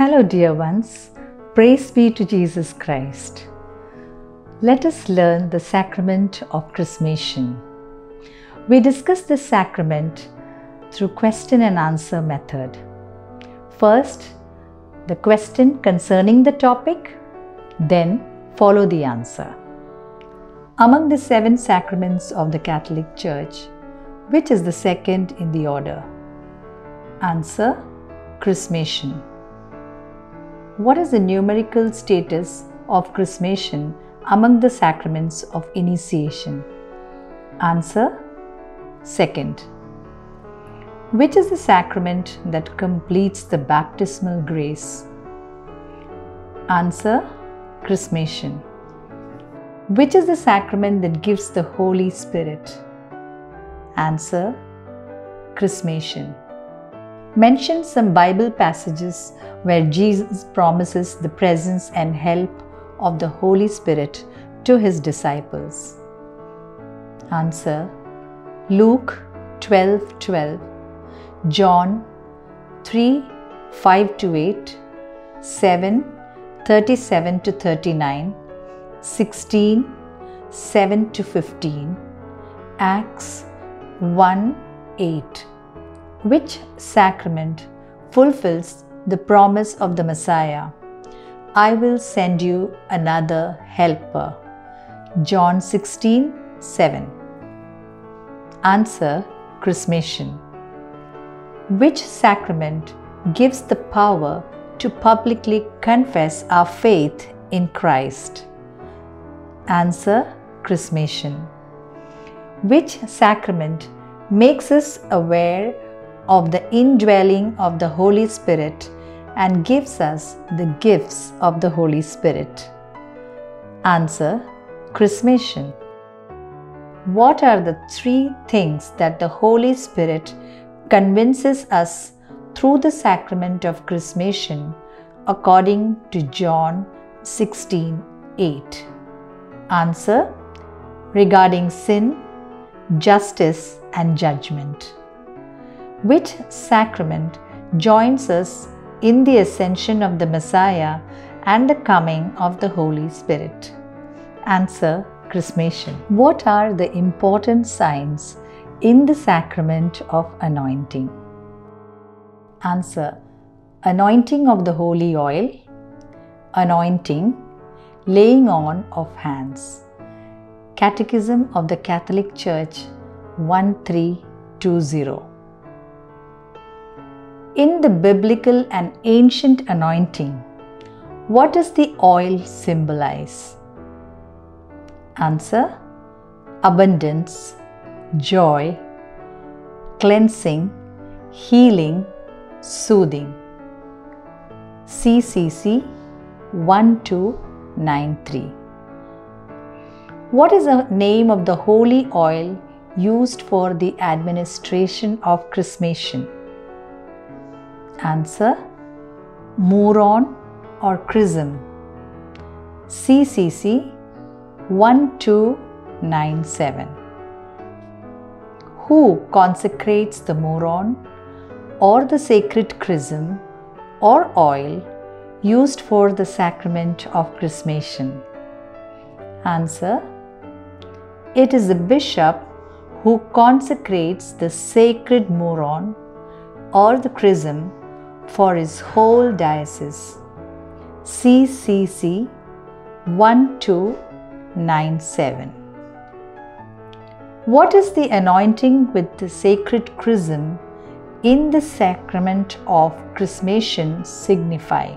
Hello dear ones, praise be to Jesus Christ. Let us learn the sacrament of Chrismation. We discuss this sacrament through question and answer method. First, the question concerning the topic, then follow the answer. Among the seven sacraments of the Catholic Church, which is the second in the order? Answer, Chrismation. What is the numerical status of Chrismation among the sacraments of initiation? Answer, second. Which is the sacrament that completes the baptismal grace? Answer, Chrismation. Which is the sacrament that gives the Holy Spirit? Answer, Chrismation. Mention some Bible passages where Jesus promises the presence and help of the Holy Spirit to His disciples. Answer, Luke 12:12, John 3:5-8, 7:37-39, 16:7-15, Acts 1:8. Which sacrament fulfills the promise of the Messiah? I will send you another helper. John 16:7. Answer, Chrismation. Which sacrament gives the power to publicly confess our faith in Christ? Answer, Chrismation. Which sacrament makes us aware of the indwelling of the Holy Spirit and gives us the gifts of the Holy Spirit? Answer, Chrismation. What are the three things that the Holy Spirit convinces us through the sacrament of Chrismation according to John 16:8? Answer, regarding sin, justice and judgment. Which sacrament joins us in the ascension of the Messiah and the coming of the Holy Spirit? Answer, Chrismation. What are the important signs in the sacrament of anointing? Answer, anointing of the holy oil, anointing, laying on of hands. Catechism of the Catholic Church 1320. In the biblical and ancient anointing, what does the oil symbolize? Answer, abundance, joy, cleansing, healing, soothing. CCC 1293. What is the name of the holy oil used for the administration of Chrismation? Answer, Moron or Chrism. CCC 1297. Who consecrates the Moron or the sacred Chrism or oil used for the sacrament of Chrismation? Answer, it is the bishop who consecrates the sacred Moron or the Chrism for his whole diocese. CCC 1297. What is the anointing with the sacred Chrism in the sacrament of Chrismation signify?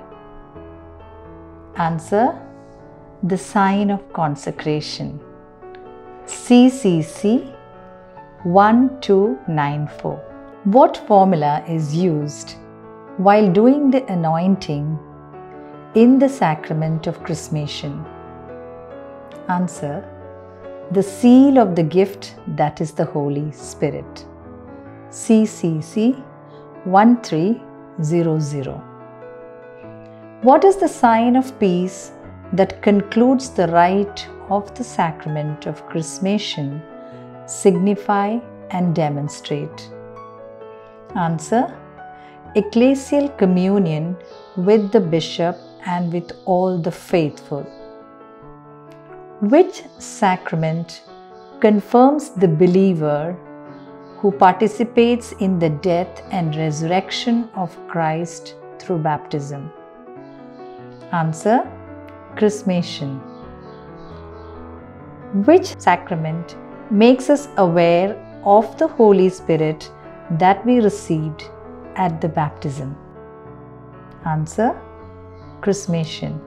Answer, the sign of consecration. CCC 1294. What formula is used while doing the anointing in the sacrament of Chrismation? Answer, the seal of the gift, that is the Holy Spirit. CCC 1300. What is the sign of peace that concludes the rite of the sacrament of Chrismation, signify and demonstrate? Answer, Ecclesial Communion with the Bishop and with all the faithful. Which sacrament confirms the believer who participates in the death and resurrection of Christ through baptism? Answer: Chrismation. Which sacrament makes us aware of the Holy Spirit that we received at the baptism? Answer: Chrismation.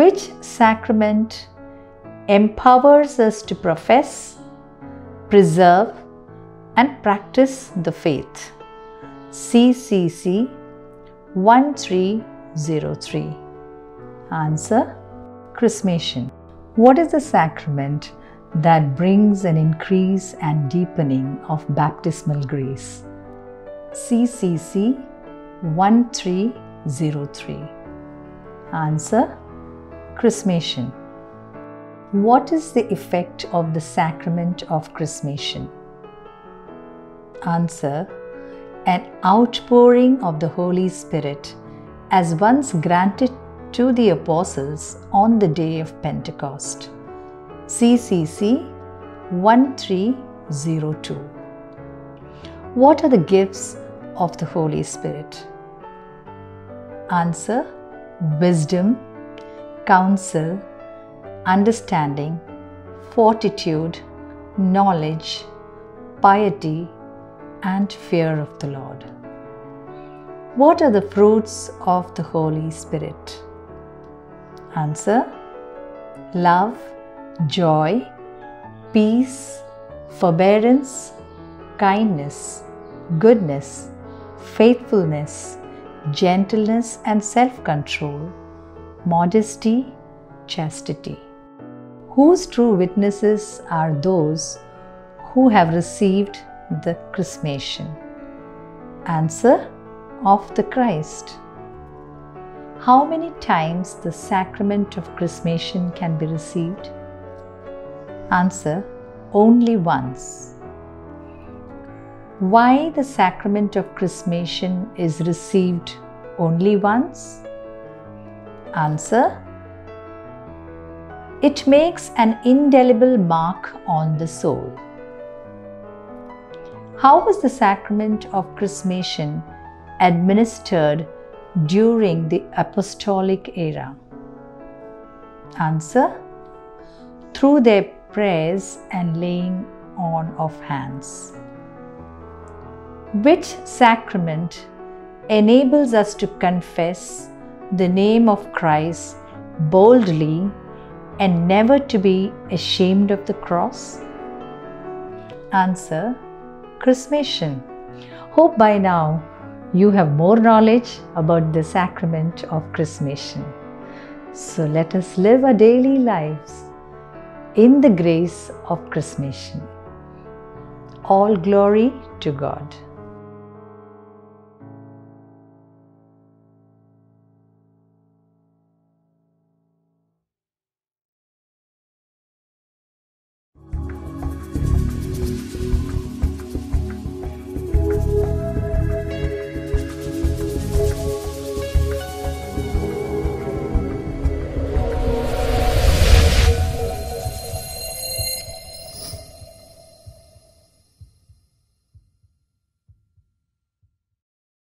Which sacrament empowers us to profess, preserve, and practice the faith? CCC 1303. Answer: Chrismation. What is the sacrament that brings an increase and deepening of baptismal grace? CCC 1303. Answer: Chrismation. What is the effect of the sacrament of Chrismation? Answer: an outpouring of the Holy Spirit, as once granted to the apostles on the day of Pentecost. CCC 1302. What are the gifts of the Holy Spirit? Answer: wisdom, counsel, understanding, fortitude, knowledge, piety, and fear of the Lord. What are the fruits of the Holy Spirit? Answer: love, joy, peace, forbearance, kindness, goodness, faithfulness, gentleness and self-control, modesty, chastity. Whose true witnesses are those who have received the Chrismation? Answer: of the Christ. How many times the sacrament of Chrismation can be received? Answer: only once. Why the sacrament of Chrismation is received only once? Answer: it makes an indelible mark on the soul. How was the sacrament of Chrismation administered during the apostolic era? Answer: through their prayers and laying on of hands. Which sacrament enables us to confess the name of Christ boldly and never to be ashamed of the cross? Answer: Chrismation. Hope by now you have more knowledge about the sacrament of Chrismation. So let us live our daily lives in the grace of Chrismation. All glory to God.